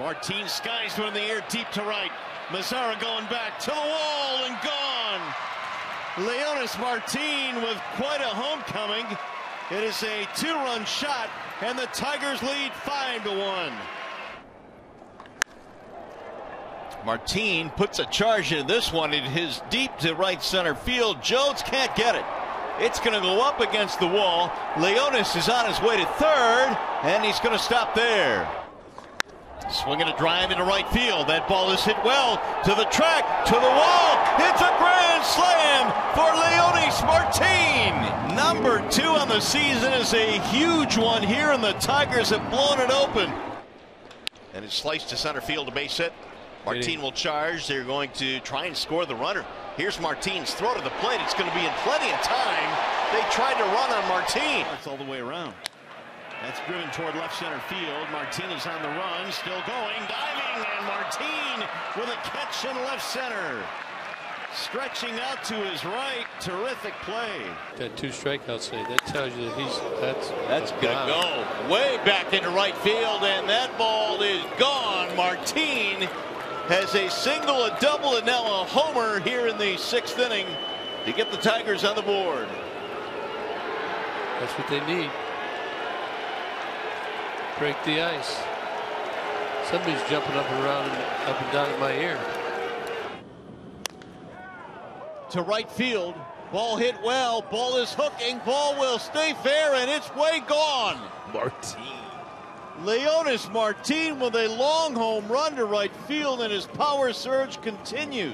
Martin skies one in the air, deep to right. Mazara going back to the wall and gone. Leonys Martin with quite a homecoming. It is a two-run shot, and the Tigers lead 5-1. Martin puts a charge in this one in his deep to right center field. Jones can't get it. It's going to go up against the wall. Leonys is on his way to third, and he's going to stop there. Swinging a drive into right field. That ball is hit well to the track, to the wall. It's a grand slam for Leonys Martin. Number 2 on the season is a huge one here, and the Tigers have blown it open. And it's sliced to center field, a base hit. Martin will charge. They're going to try and score the runner. Here's Martin's throw to the plate. It's going to be in plenty of time. They tried to run on Martin. It's all the way around. That's driven toward left center field. Martinez on the run, still going, diving, and Martin with a catch in left center. Stretching out to his right, terrific play. Got 2 strikeouts today. That tells you that that's gonna go way back into right field, and that ball is gone. Martin has a single, a double, and now a homer here in the 6th inning to get the Tigers on the board. That's what they need. Break the ice. Somebody's jumping up and around and up and down in my ear. To right field. Ball hit well. Ball is hooking. Ball will stay fair, and it's way gone. Martin. Leonys Martin with a long home run to right field, and his power surge continues.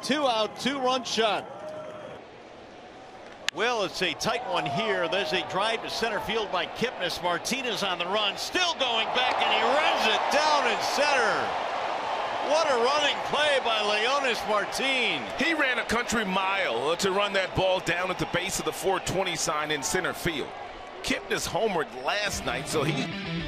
Two out, 2-run shot. Well, it's a tight one here. There's a drive to center field by Kipnis. Martinez on the run, still going back, and he runs it down in center. What a running play by Leonys Martin. He ran a country mile to run that ball down at the base of the 420 sign in center field. Kipnis homered last night, so he...